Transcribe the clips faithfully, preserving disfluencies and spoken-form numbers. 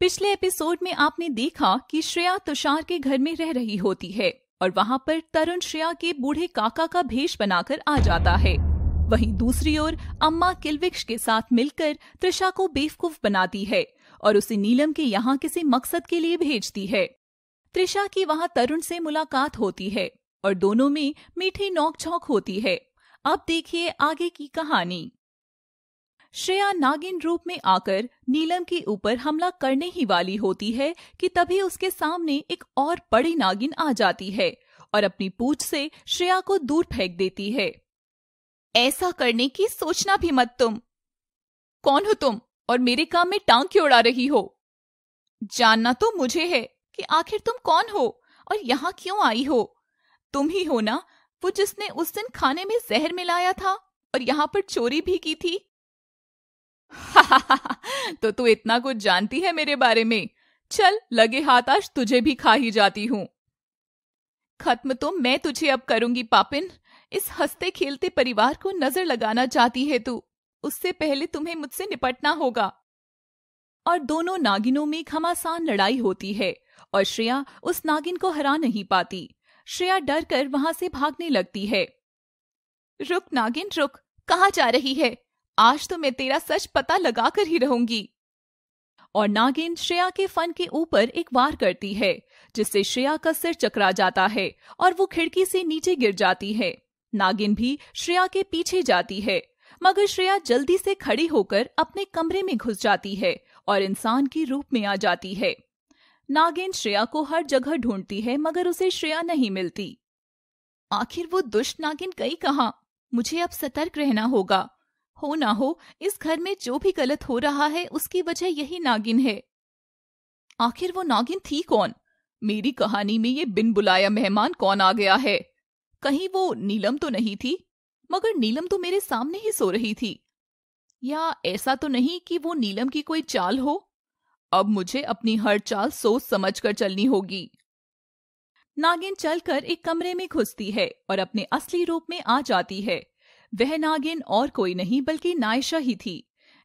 पिछले एपिसोड में आपने देखा कि श्रेया तुषार के घर में रह रही होती है और वहाँ पर तरुण श्रेया के बूढ़े काका का भेष बनाकर आ जाता है। वहीं दूसरी ओर अम्मा किलविक्ष के साथ मिलकर त्रिषा को बेवकूफ बनाती है और उसे नीलम के यहाँ किसी मकसद के लिए भेजती है। त्रिषा की वहाँ तरुण से मुलाकात होती है और दोनों में मीठी नोकझोंक होती है। अब देखिए आगे की कहानी। श्रेया नागिन रूप में आकर नीलम के ऊपर हमला करने ही वाली होती है कि तभी उसके सामने एक और बड़ी नागिन आ जाती है और अपनी पूंछ से श्रेया को दूर फेंक देती है। ऐसा करने की सोचना भी मत, तुम कौन हो तुम और मेरे काम में टांग क्यों अड़ा रही हो? जानना तो मुझे है कि आखिर तुम कौन हो और यहाँ क्यों आई हो। तुम ही हो ना वो जिसने उस दिन खाने में जहर मिलाया था और यहाँ पर चोरी भी की थी। तो तू इतना कुछ जानती है मेरे बारे में, चल लगे हाथ आज तुझे भी खा ही जाती हूँ। खत्म तो मैं तुझे अब करूंगी पापिन। इस हंसते खेलते परिवार को नजर लगाना चाहती है तू, उससे पहले तुम्हें मुझसे निपटना होगा। और दोनों नागिनों में घमासान लड़ाई होती है और श्रेया उस नागिन को हरा नहीं पाती। श्रेया डर कर वहां से भागने लगती है। रुक नागिन रुक, कहाँ जा रही है? आज तो मैं तेरा सच पता लगा कर ही रहूंगी। और नागिन श्रेया के फन के ऊपर एक वार करती है जिससे श्रेया का सिर चकरा जाता है और वो खिड़की से नीचे गिर जाती है। नागिन भी श्रेया के पीछे जाती है मगर श्रेया जल्दी से खड़ी होकर अपने कमरे में घुस जाती है और इंसान के रूप में आ जाती है। नागिन श्रेया को हर जगह ढूंढती है मगर उसे श्रेया नहीं मिलती। आखिर वो दुष्ट नागिन गई कहाँ? मुझे अब सतर्क रहना होगा। हो ना हो इस घर में जो भी गलत हो रहा है उसकी वजह यही नागिन है। आखिर वो नागिन थी कौन? मेरी कहानी में ये बिन बुलाया मेहमान कौन आ गया है? कहीं वो नीलम तो नहीं थी? मगर नीलम तो मेरे सामने ही सो रही थी। या ऐसा तो नहीं कि वो नीलम की कोई चाल हो? अब मुझे अपनी हर चाल सोच समझकर चलनी होगी। नागिन चलकर एक कमरे में घुसती है और अपने असली रूप में आ जाती है। वह नागिन और कोई नहीं बल्कि नायशा ही थी।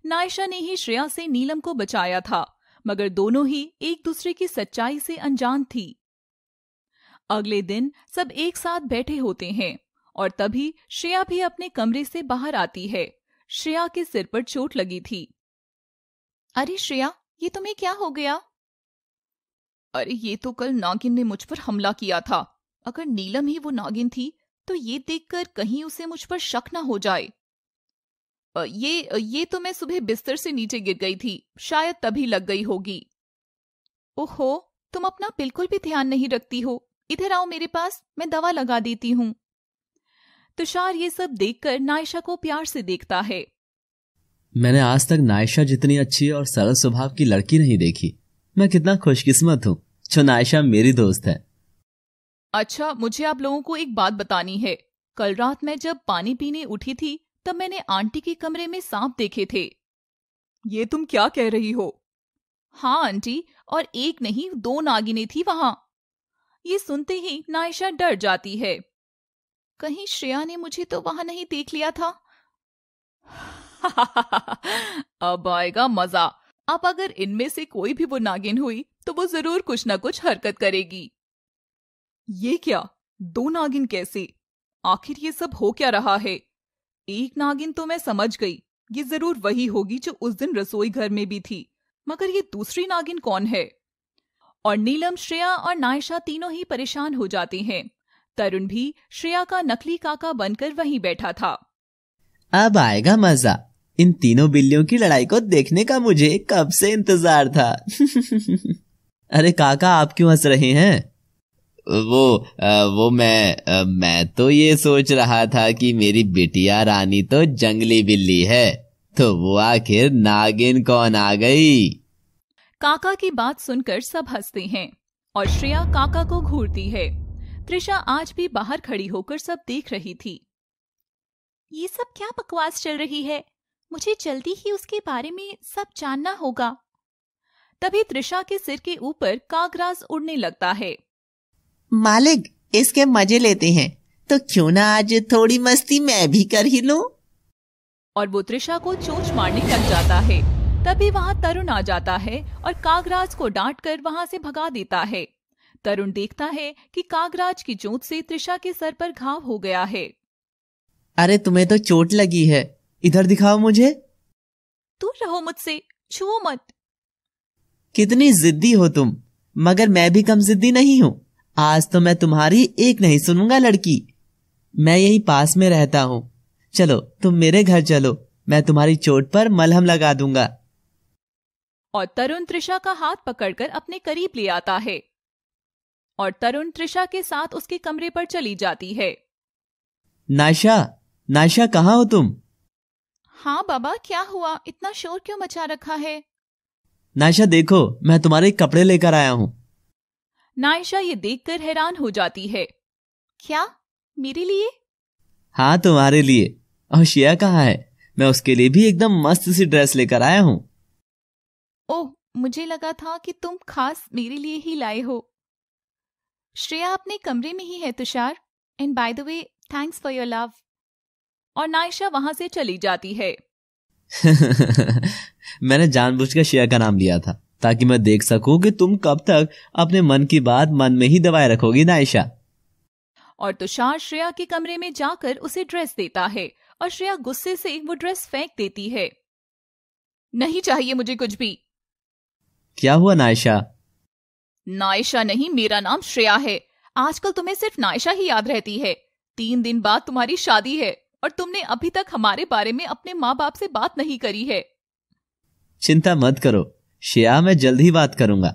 नायशा ने ही श्रेया से नीलम को बचाया था मगर दोनों ही एक दूसरे की सच्चाई से अनजान थी। अगले दिन सब एक साथ बैठे होते हैं और तभी श्रेया भी अपने कमरे से बाहर आती है। श्रेया के सिर पर चोट लगी थी। अरे श्रेया, ये तुम्हें क्या हो गया? अरे ये तो कल नागिन ने मुझ पर हमला किया था। अगर नीलम ही वो नागिन थी तो ये देखकर कहीं उसे मुझ पर शक ना हो जाए। ये ये तो मैं सुबह बिस्तर से नीचे गिर गई थी, शायद तभी लग गई होगी। ओहो, तुम अपना बिल्कुल भी ध्यान नहीं रखती हो। इधर आओ मेरे पास, मैं दवा लगा देती हूँ। तुषार ये सब देखकर नायशा को प्यार से देखता है। मैंने आज तक नायशा जितनी अच्छी और सरल स्वभाव की लड़की नहीं देखी। मैं कितना खुशकिस्मत हूँ जो नायशा मेरी दोस्त है। अच्छा, मुझे आप लोगों को एक बात बतानी है। कल रात मैं जब पानी पीने उठी थी तब मैंने आंटी के कमरे में सांप देखे थे। ये तुम क्या कह रही हो? हाँ आंटी, और एक नहीं दो नागिनें थी वहाँ। ये सुनते ही नायशा डर जाती है। कहीं श्रेया ने मुझे तो वहां नहीं देख लिया था। अब आएगा मजा। अब अगर इनमें से कोई भी वो नागिन हुई तो वो जरूर कुछ ना कुछ हरकत करेगी। ये क्या, दो नागिन कैसे? आखिर ये सब हो क्या रहा है? एक नागिन तो मैं समझ गई, ये जरूर वही होगी जो उस दिन रसोई घर में भी थी, मगर ये दूसरी नागिन कौन है? और नीलम, श्रेया और नायशा तीनों ही परेशान हो जाते हैं। तरुण भी श्रेया का नकली काका बनकर वहीं बैठा था। अब आएगा मजा। इन तीनों बिल्लियों की लड़ाई को देखने का मुझे कब से इंतजार था। अरे काका, आप क्यों हंस रहे हैं? वो वो मैं मैं तो ये सोच रहा था कि मेरी बिटिया रानी तो जंगली बिल्ली है, तो वो आखिर नागिन कौन आ गई? काका की बात सुनकर सब हंसते हैं और श्रेया काका को घूरती है। त्रिषा आज भी बाहर खड़ी होकर सब देख रही थी। ये सब क्या बकवास चल रही है? मुझे जल्दी ही उसके बारे में सब जानना होगा। तभी त्रिषा के सिर के ऊपर कागराज उड़ने लगता है। मालिक, इसके मजे लेते हैं तो क्यों ना आज थोड़ी मस्ती मैं भी कर ही लूं। और वो त्रिषा को चोंच मारने लग जाता है। तभी वहाँ तरुण आ जाता है और कागराज को डांटकर वहाँ से भगा देता है। तरुण देखता है कि कागराज की चोट से त्रिषा के सर पर घाव हो गया है। अरे तुम्हें तो चोट लगी है, इधर दिखाओ मुझे। दूर रहो मुझसे, छुओ मत। कितनी जिद्दी हो तुम, मगर मैं भी कम जिद्दी नहीं हूँ। आज तो मैं तुम्हारी एक नहीं सुनूंगा लड़की। मैं यही पास में रहता हूँ, चलो तुम मेरे घर चलो, मैं तुम्हारी चोट पर मलहम लगा दूंगा। और तरुण त्रिषा का हाथ पकड़कर अपने करीब ले आता है और तरुण त्रिषा के साथ उसके कमरे पर चली जाती है। नायशा, नायशा कहाँ हो तुम? हाँ बाबा, क्या हुआ? इतना शोर क्यों मचा रखा है? नायशा देखो, मैं तुम्हारे कपड़े लेकर आया हूँ। नायशा ये देखकर हैरान हो जाती है। क्या, मेरे लिए? हाँ तुम्हारे लिए। और श्रेया कहाँ है? मैं उसके लिए भी एकदम मस्त सी ड्रेस लेकर आया हूँ। ओह, मुझे लगा था कि तुम खास मेरे लिए ही लाए हो। श्रेया अपने कमरे में ही है Tushar, and by the way thanks for your love. और नायशा वहां से चली जाती है। मैंने जानबूझकर श्रेया का नाम लिया था ताकि मैं देख सकूं कि तुम कब तक अपने मन की बात मन में ही दबाए रखोगी नायशा। और तुषार श्रेया के कमरे में जाकर उसे ड्रेस देता है और श्रेया गुस्से से वो ड्रेस फेंक देती है। नहीं चाहिए मुझे कुछ भी। क्या हुआ नायशा? नायशा नहीं, मेरा नाम श्रेया है। आजकल तुम्हें सिर्फ नायशा ही याद रहती है। तीन दिन बाद तुम्हारी शादी है और तुमने अभी तक हमारे बारे में अपने माँ बाप से बात नहीं करी है। चिंता मत करो श्रेया, मैं जल्द ही बात करूंगा।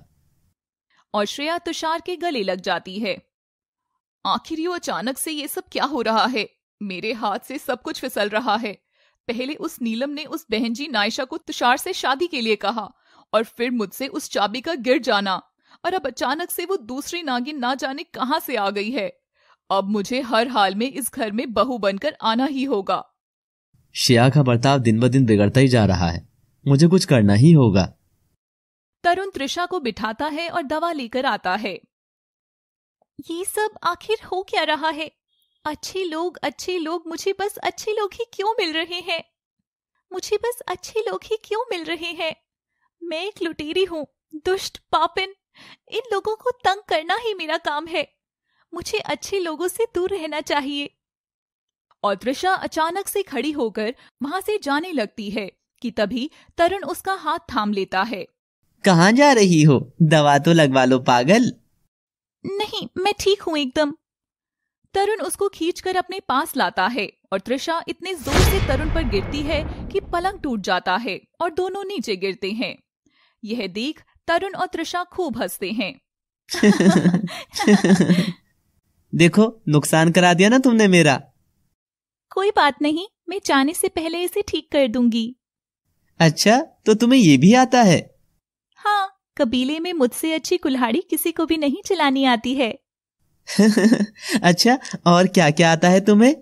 और श्रेया तुषार के गले लग जाती है। आखिर यू अचानक से ये सब क्या हो रहा है? मेरे हाथ से सब कुछ फिसल रहा है। पहले उस नीलम ने उस बहनजी नायशा को तुषार से शादी के लिए कहा और फिर मुझसे उस चाबी का गिर जाना, और अब अचानक से वो दूसरी नागिन ना जाने कहां से आ गई है। अब मुझे हर हाल में इस घर में बहू बनकर आना ही होगा। श्रेया का बर्ताव दिन ब दिन बिगड़ता ही जा रहा है, मुझे कुछ करना ही होगा। तरुण त्रिषा को बिठाता है और दवा लेकर आता है। ये सब आखिर हो क्या रहा है? अच्छे लोग अच्छे लोग मुझे बस अच्छे लोग ही क्यों मिल रहे हैं? मुझे बस अच्छे लोग ही क्यों मिल रहे हैं? मैं एक लुटेरी हूँ, दुष्ट, पापिन। इन लोगों को तंग करना ही मेरा काम है। मुझे अच्छे लोगों से दूर रहना चाहिए। और त्रिषा अचानक से खड़ी होकर वहां से जाने लगती है कि तभी तरुण उसका हाथ थाम लेता है। कहाँ जा रही हो? दवा तो लगवा लो पागल। नहीं, मैं ठीक हूँ एकदम। तरुण उसको खींचकर अपने पास लाता है और त्रिषा इतने जोर से तरुण पर गिरती है कि पलंग टूट जाता है और दोनों नीचे गिरते हैं। यह देख तरुण और त्रिषा खूब हंसते हैं। देखो, नुकसान करा दिया ना तुमने मेरा। कोई बात नहीं, मैं जाने से पहले इसे ठीक कर दूंगी। अच्छा, तो तुम्हें ये भी आता है? हाँ, कबीले में मुझसे अच्छी कुल्हाड़ी किसी को भी नहीं चलानी आती है। अच्छा, और क्या क्या आता है तुम्हें?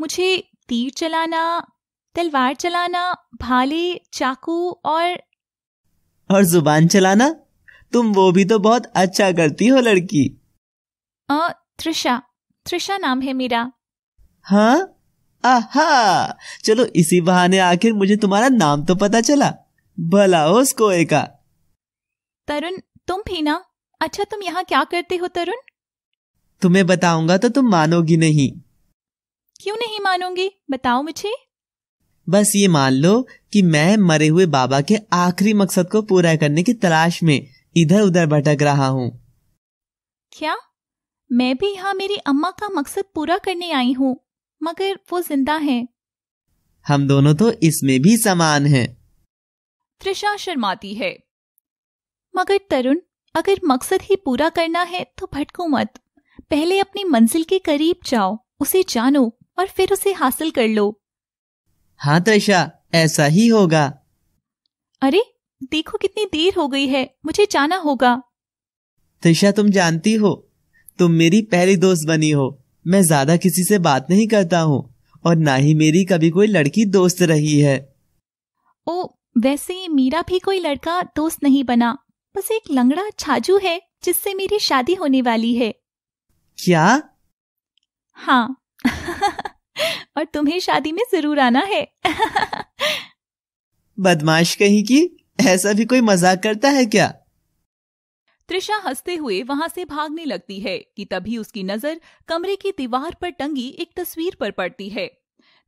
मुझे तीर चलाना, तलवार चलाना, भाले, चाकू और और जुबान चलाना। तुम वो भी तो बहुत अच्छा करती हो लड़की। आ, त्रिषा, त्रिषा नाम है मेरा। हाँ, आहा, चलो इसी बहाने आखिर मुझे तुम्हारा नाम तो पता चला। भला हो उस कोए का। तरुण तुम भी ना। अच्छा, तुम यहाँ क्या करते हो तरुण? तुम्हें बताऊंगा तो तुम मानोगी नहीं। क्यों नहीं मानोगी? बताओ मुझे। बस ये मान लो कि मैं मरे हुए बाबा के आखिरी मकसद को पूरा करने की तलाश में इधर उधर भटक रहा हूँ। क्या? मैं भी यहाँ मेरी अम्मा का मकसद पूरा करने आई हूँ, मगर वो जिंदा हैं। हम दोनों तो इसमें भी समान हैं। त्रिषा शर्माती है। मगर तरुण, अगर मकसद ही पूरा करना है तो भटको मत। पहले अपनी मंजिल के करीब जाओ, उसे जानो और फिर उसे हासिल कर लो। हाँ त्रिषा, ऐसा ही होगा। अरे देखो कितनी देर हो गई है, मुझे जाना होगा। त्रिषा तुम जानती हो, तुम मेरी पहली दोस्त बनी हो। मैं ज्यादा किसी से बात नहीं करता हूँ और ना ही मेरी कभी कोई लड़की दोस्त रही है। ओ, वैसे मेरा भी कोई लड़का दोस्त नहीं बना, बस एक लंगड़ा छाजू है जिससे मेरी शादी होने वाली है। क्या? हाँ। और तुम्हें शादी में जरूर आना है। बदमाश कहीं की, ऐसा भी कोई मजाक करता है क्या? त्रिषा हंसते हुए वहां से भागने लगती है कि तभी उसकी नजर कमरे की दीवार पर टंगी एक तस्वीर पर पड़ती है।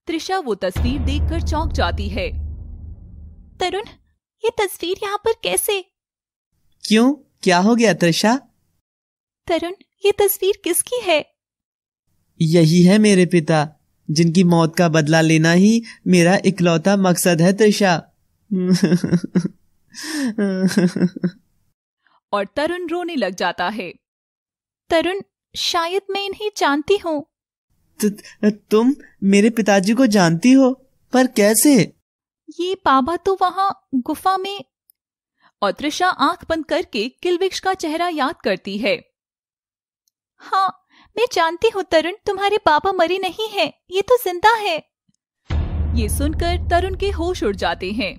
त्रिषा वो तस्वीर देखकर चौंक जाती है। तरुण, ये तस्वीर यहाँ पर कैसे? क्यों, क्या हो गया त्रिषा? तरुण, ये तस्वीर किसकी है? यही है मेरे पिता, जिनकी मौत का बदला लेना ही मेरा इकलौता मकसद है त्रिषा। और तरुण रोने लग जाता है। तरुण, शायद मैं इन्हें जानती हूँ। तुम मेरे पिताजी को जानती हो? पर कैसे? ये बाबा तो वहाँ गुफा में। और त्रिषा आंख बंद करके किलविक्ष का चेहरा याद करती है। हाँ, मैं जानती हूँ तरुण, तुम्हारे पापा मरे नहीं हैं, ये तो जिंदा है। ये सुनकर तरुण के होश उड़ जाते हैं।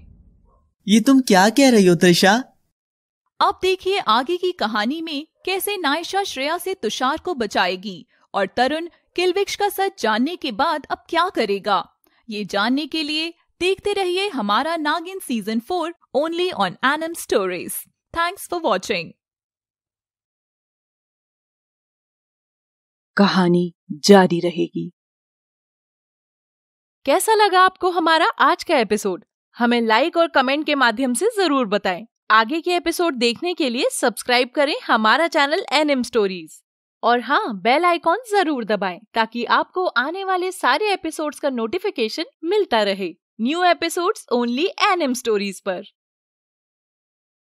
ये तुम क्या कह रही हो त्रिषा? अब देखिए आगे की कहानी में कैसे नायशा श्रेया से तुषार को बचाएगी और तरुण किलविक्ष का सच जानने के बाद अब क्या करेगा। ये जानने के लिए देखते रहिए हमारा Naagin season four only on एनिम stories. Thanks for watching. कहानी जारी रहेगी। कैसा लगा आपको हमारा आज का एपिसोड? हमें लाइक और कमेंट के माध्यम से जरूर बताएं। आगे के एपिसोड देखने के लिए सब्सक्राइब करें हमारा चैनल एनिम स्टोरीज और हाँ, बेल आइकॉन जरूर दबाएं ताकि आपको आने वाले सारे एपिसोड्स का नोटिफिकेशन मिलता रहे। न्यू एपिसोड्स ओनली एनिम स्टोरीज पर।